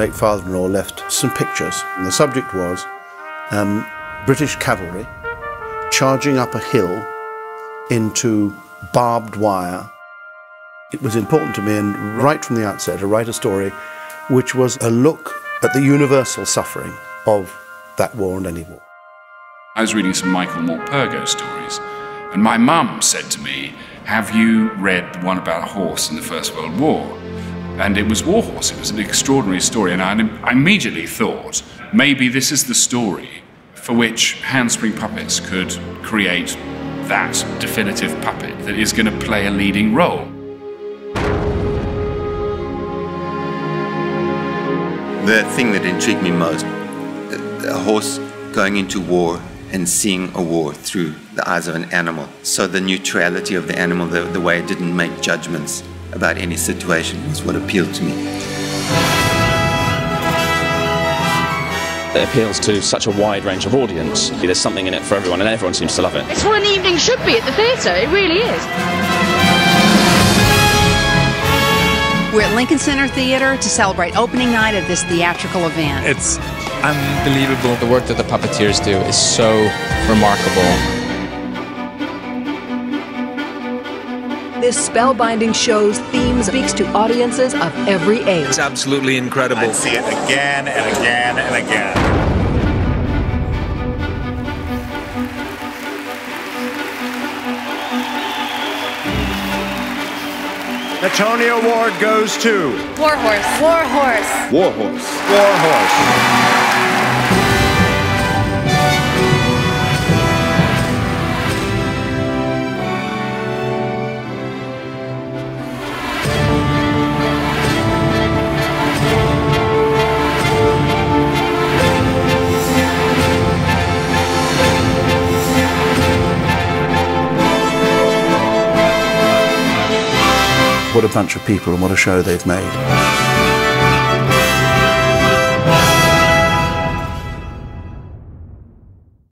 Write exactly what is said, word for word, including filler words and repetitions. late father-in-law left some pictures. And the subject was um, British cavalry charging up a hill into barbed wire. It was important to me, and right from the outset, to write a story which was a look at the universal suffering of that war and any war. I was reading some Michael Morpurgo stories, and my mum said to me, "Have you read the one about a horse in the First World War?" And it was War Horse. It was an extraordinary story, and I immediately thought, maybe this is the story for which Handspring Puppets could create that definitive puppet that is going to play a leading role. The thing that intrigued me most, a horse going into war and seeing a war through the eyes of an animal. So the neutrality of the animal, the, the way it didn't make judgments about any situation, was what appealed to me. It appeals to such a wide range of audience. There's something in it for everyone, and everyone seems to love it. It's what an evening should be at the theatre, it really is. We're at Lincoln Center Theatre to celebrate opening night of this theatrical event. It's unbelievable. The work that the puppeteers do is so remarkable. This spellbinding show's theme speaks to audiences of every age. It's absolutely incredible. I see it again and again and again. The Tony Award goes to... War Horse. War Horse. War Horse. War Horse. What a bunch of people and what a show they've made.